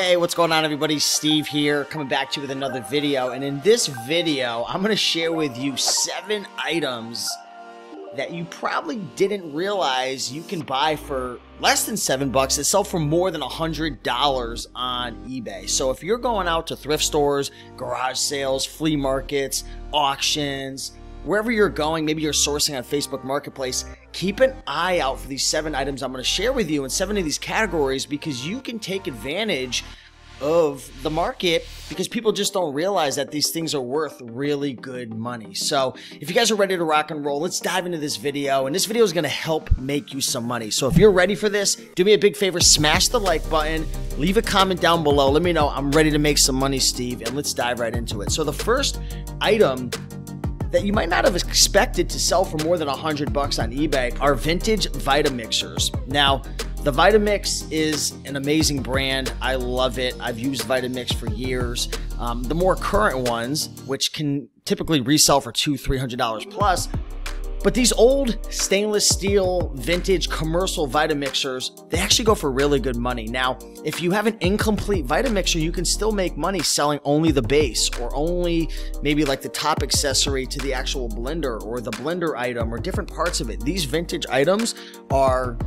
Hey, what's going on, everybody? Steve here, coming back to you with another video. And in this video, I'm going to share with you 7 items that you probably didn't realize you can buy for less than $7 that sell for more than $100 on eBay. So if you're going out to thrift stores, garage sales, flea markets, auctions, wherever you're going, maybe you're sourcing on Facebook Marketplace, keep an eye out for these 7 items I'm going to share with you in 7 of these categories, because you can take advantage of the market because people just don't realize that these things are worth really good money. So if you guys are ready to rock and roll, let's dive into this video, and this video is going to help make you some money. So if you're ready for this, do me a big favor, smash the like button, leave a comment down below. Let me know, I'm ready to make some money, Steve, and let's dive right into it. So the first item that you might not have expected to sell for more than $100 on eBay are vintage Vitamixers. Now, the Vitamix is an amazing brand. I love it. I've used Vitamix for years. The more current ones, which can typically resell for $200–$300 plus, but these old stainless steel vintage commercial Vitamixers, they actually go for really good money. Now, if you have an incomplete Vitamixer, you can still make money selling only the base or only maybe like the top accessory to the actual blender or the blender item or different parts of it. These vintage items are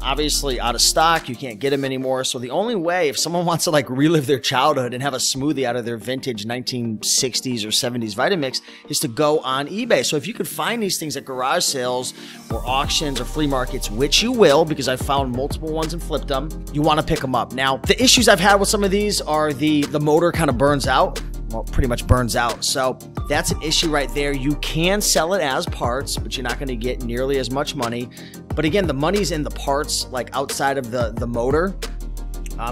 obviously out of stock. You can't get them anymore. So the only way, if someone wants to like relive their childhood and have a smoothie out of their vintage 1960s or 70s Vitamix, is to go on eBay. So if you could find these things at garage sales or auctions or flea markets, which you will, because I found multiple ones and flipped them, you want to pick them up. Now, the issues I've had with some of these are the motor kind of burns out. Well, pretty much burns out. So that's an issue right there. You can sell it as parts, but you're not going to get nearly as much money. But again, the money's in the parts, like outside of the motor,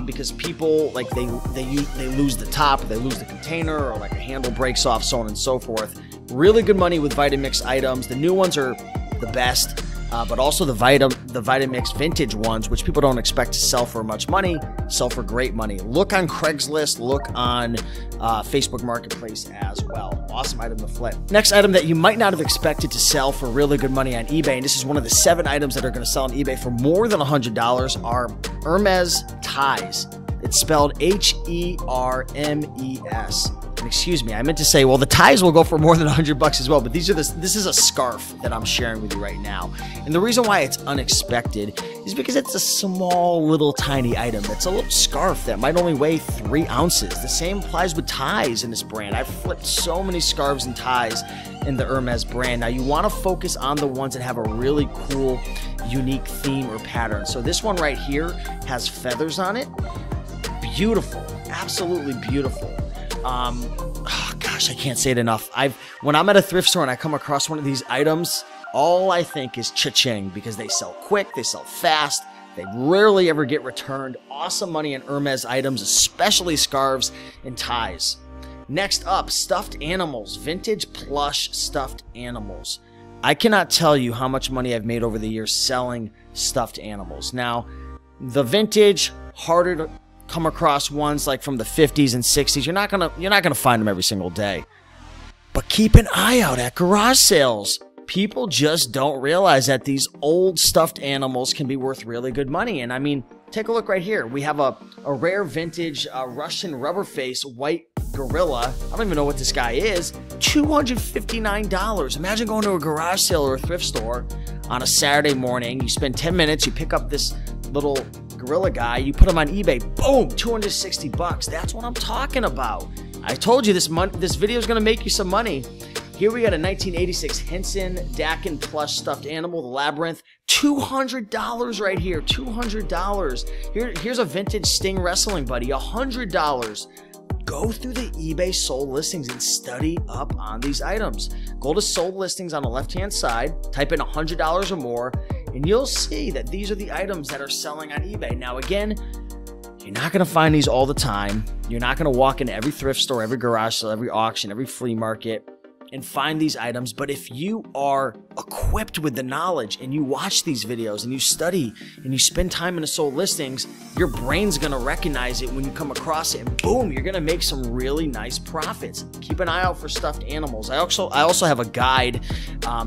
because people, like they lose the top, or they lose the container, or like a handle breaks off, so on and so forth. Really good money with Vitamix items. The new ones are the best, but also the Vitamix vintage ones, which people don't expect to sell for much money, sell for great money. Look on Craigslist, look on Facebook Marketplace as well. Awesome item to flip. Next item that you might not have expected to sell for really good money on eBay, and this is one of the 7 items that are going to sell on eBay for more than $100, are Hermes ties. It's spelled H-E-R-M-E-S. And excuse me, I meant to say, well, the ties will go for more than $100 as well, but these are this is a scarf that I'm sharing with you right now. And the reason why it's unexpected is because it's a small, little, tiny item. It's a little scarf that might only weigh 3 ounces. The same applies with ties in this brand. I've flipped so many scarves and ties in the Hermes brand. Now, you want to focus on the ones that have a really cool, unique theme or pattern. So this one right here has feathers on it. Beautiful, absolutely beautiful. Oh gosh, I can't say it enough. When I'm at a thrift store and I come across one of these items, all I think is cha-ching, because they sell quick, they sell fast, they rarely ever get returned. Awesome money in Hermes items, especially scarves and ties. Next up, stuffed animals, vintage plush stuffed animals. I cannot tell you how much money I've made over the years selling stuffed animals. Now, the vintage, harder to come across ones like from the 50s and 60s, you're not gonna find them every single day, but keep an eye out at garage sales. People just don't realize that these old stuffed animals can be worth really good money. And I mean, take a look right here. We have a rare vintage Russian rubber face white gorilla. I don't even know what this guy is. $259. Imagine going to a garage sale or a thrift store on a Saturday morning. You spend 10 minutes, you pick up this little gorilla guy, you put him on eBay, boom, $260. That's what I'm talking about. I told you this video is going to make you some money. Here we got a 1986 Henson Dakin plush stuffed animal, the Labyrinth. $200 right here, $200. Here's a vintage Sting wrestling buddy, $100. Go through the eBay sold listings and study up on these items. Go to sold listings on the left-hand side, type in $100 or more, and you'll see that these are the items that are selling on eBay. Now, again, you're not going to find these all the time. You're not going to walk into every thrift store, every garage sale, every auction, every flea market. and find these items. But if you are equipped with the knowledge and you watch these videos and you study and you spend time in the sold listings, your brain's gonna recognize it when you come across it, and boom, you're gonna make some really nice profits. Keep an eye out for stuffed animals. I also have a guide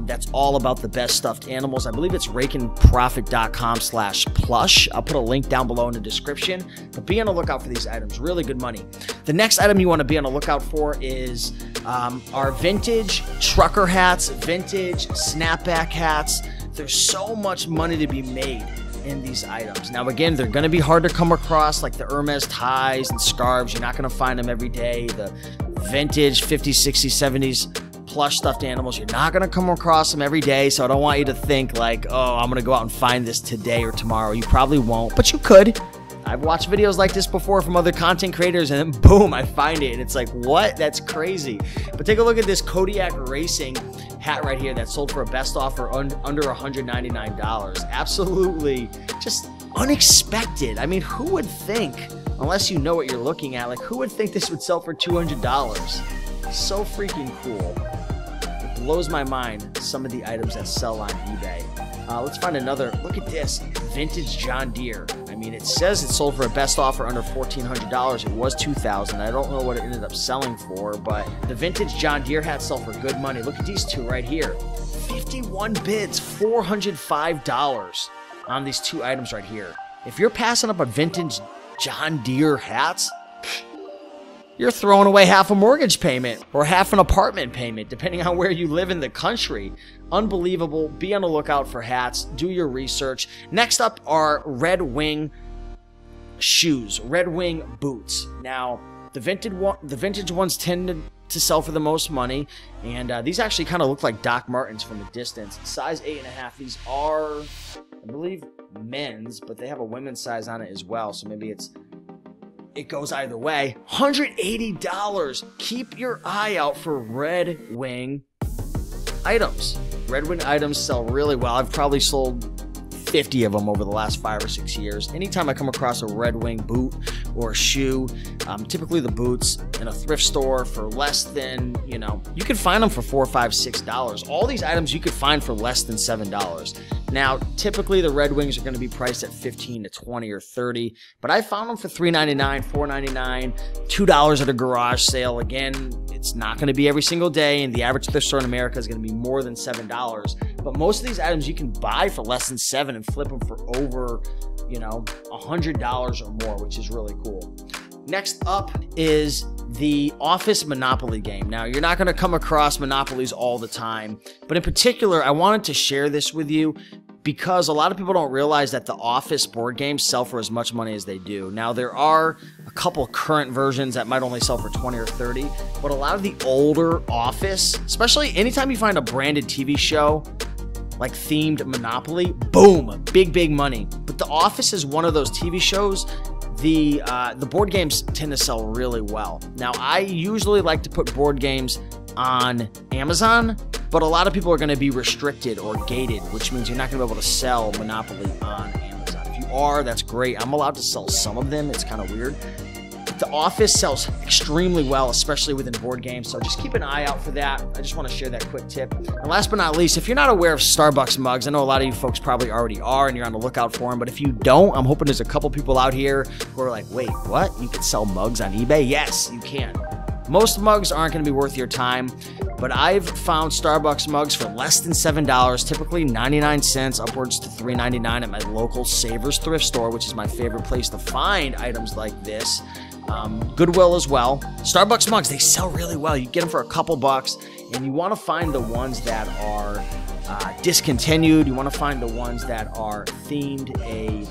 that's all about the best stuffed animals. I believe it's rakeandprofit.com/plush. I'll put a link down below in the description, but be on the lookout for these items. Really good money. The next item you want to be on the lookout for is our vintage trucker hats, vintage snapback hats. There's so much money to be made in these items. Now again, they're going to be hard to come across, like the Hermes ties and scarves. You're not going to find them every day. The vintage 50s, 60s, 70s plush stuffed animals, you're not going to come across them every day, so I don't want you to think like, oh, I'm going to go out and find this today or tomorrow. You probably won't, but you could. I've watched videos like this before from other content creators, and then boom, I find it, and it's like, what? That's crazy. But take a look at this Kodiak Racing hat right here that sold for a best offer under $199. Absolutely just unexpected. I mean, who would think, unless you know what you're looking at, like who would think this would sell for $200? So freaking cool. It blows my mind, some of the items that sell on eBay. Let's find another. Look at this vintage John Deere. I mean, it says it sold for a best offer under $1,400. It was $2,000. I don't know what it ended up selling for, but the vintage John Deere hats sell for good money. Look at these two right here. 51 bids, $405 on these two items right here. If you're passing up on vintage John Deere hats, you're throwing away half a mortgage payment or half an apartment payment, depending on where you live in the country. Unbelievable. Be on the lookout for hats. Do your research. Next up are Red Wing shoes, Red Wing boots. Now, the vintage ones tend to sell for the most money, and these actually kind of look like Doc Martens from a distance. Size 8.5. These are, I believe, men's, but they have a women's size on it as well, so maybe it goes either way. $180. Keep your eye out for Red Wing items. Red Wing items sell really well. I've probably sold 50 of them over the last 5 or 6 years. Anytime I come across a Red Wing boot or a shoe, typically the boots in a thrift store for less than, you know, you can find them for $4, $5, $6. All these items you could find for less than $7. Now, typically the Red Wings are going to be priced at $15 to $20 or $30, but I found them for $3.99, $4.99, $2 at a garage sale. Again, it's not going to be every single day, and the average thrift store in America is going to be more than $7. But most of these items you can buy for less than $7 and flip them for over, you know, $100 or more, which is really cool. Next up is the Office Monopoly game. Now, you're not going to come across Monopolies all the time, but in particular, I wanted to share this with you because a lot of people don't realize that the Office board games sell for as much money as they do. Now, there are a couple current versions that might only sell for $20 or $30, but a lot of the older Office, especially anytime you find a branded TV show, like themed Monopoly, boom, big money. But the Office is one of those TV shows. The board games tend to sell really well. Now, I usually like to put board games on Amazon, but a lot of people are going to be restricted or gated, which means you're not going to be able to sell Monopoly on Amazon. If you are, that's great. I'm allowed to sell some of them. It's kind of weird. But the Office sells extremely well, especially within board games, so just keep an eye out for that. I just want to share that quick tip. And last but not least, if you're not aware of Starbucks mugs, I know a lot of you folks probably already are and you're on the lookout for them, but if you don't, I'm hoping there's a couple people out here who are like, wait, what? You can sell mugs on eBay? Yes, you can. Most mugs aren't going to be worth your time, but I've found Starbucks mugs for less than $7, typically 99 cents, upwards to $3.99 at my local Savers thrift store, which is my favorite place to find items like this. Goodwill as well. Starbucks mugs, they sell really well. You get them for a couple bucks, and you want to find the ones that are discontinued. You want to find the ones that are themed a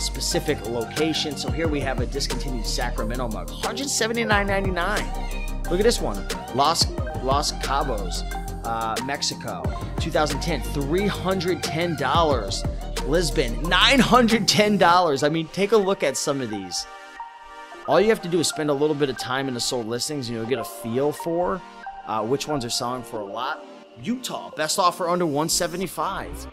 specific location. So here we have a discontinued Sacramento mug, $179.99. Look at this one, Los Cabos, Mexico, 2010, $310. Lisbon, $910. I mean, take a look at some of these. All you have to do is spend a little bit of time in the sold listings, and you'll get a feel for which ones are selling for a lot. Utah, best offer under $175.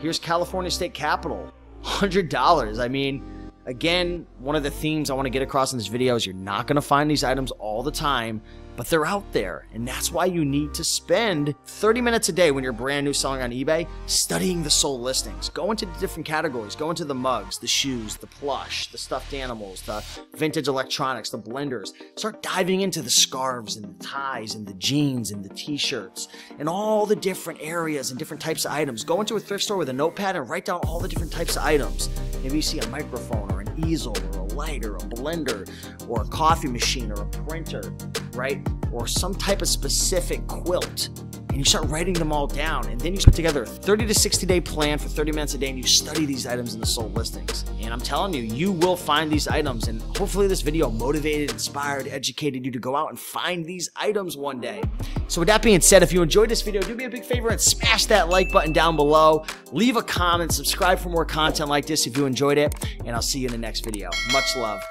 Here's California State Capitol, $100. I mean, Again, one of the themes I want to get across in this video is you're not going to find these items all the time, but they're out there, and that's why you need to spend 30 minutes a day when you're brand new selling on eBay, studying the sold listings. Go into the different categories. Go into the mugs, the shoes, the plush, the stuffed animals, the vintage electronics, the blenders. Start diving into the scarves and the ties and the jeans and the t-shirts and all the different areas and different types of items. Go into a thrift store with a notepad and write down all the different types of items. Maybe you see a microphone or an easel or a light or a blender or a coffee machine or a printer, right? Or some type of specific quilt. And you start writing them all down, and then you put together a 30 to 60 day plan for 30 minutes a day, and you study these items in the sold listings. And I'm telling you, you will find these items, and hopefully this video motivated, inspired, educated you to go out and find these items one day. So with that being said, if you enjoyed this video, do me a big favor and smash that like button down below. Leave a comment, subscribe for more content like this if you enjoyed it, and I'll see you in the next video. Much love.